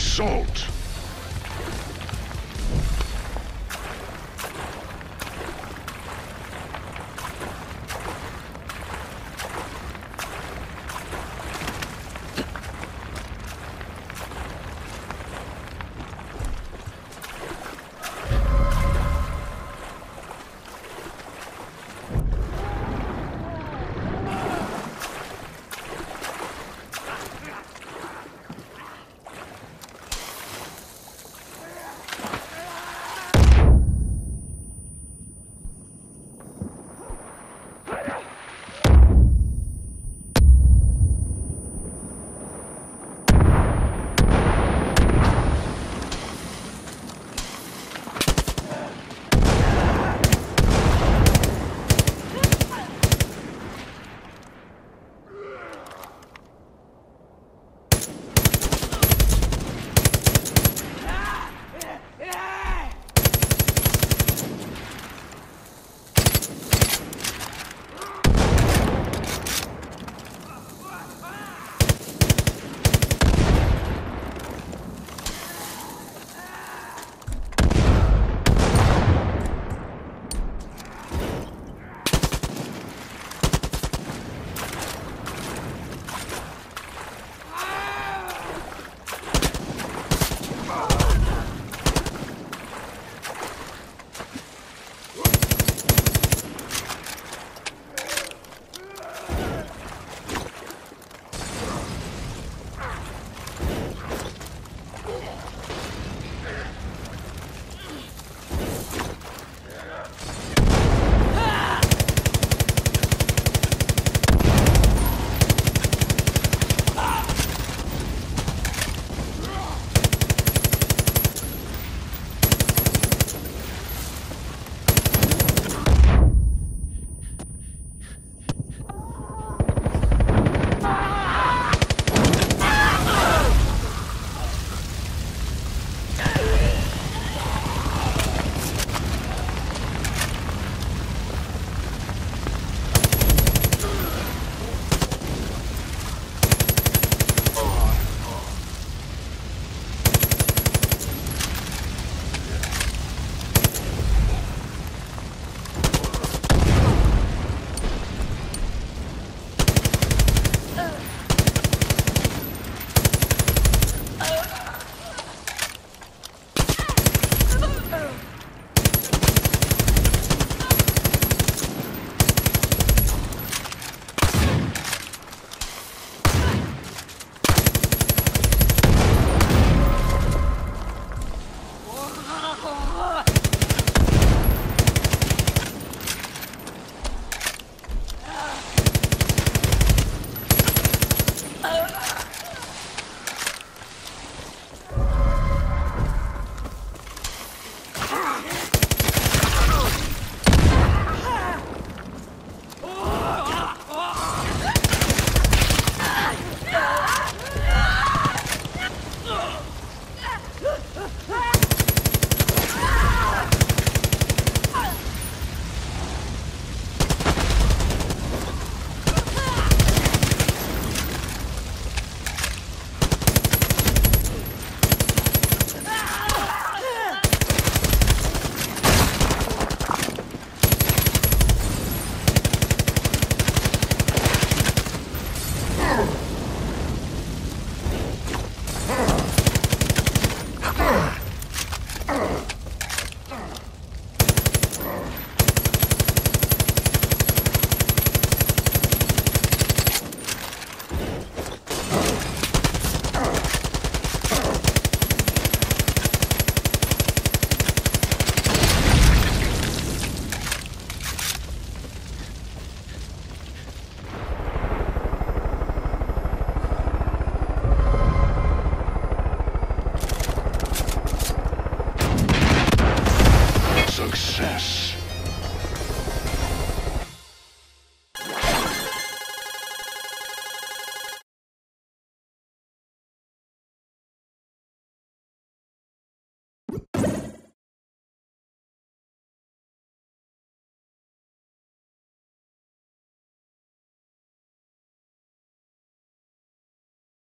Assault!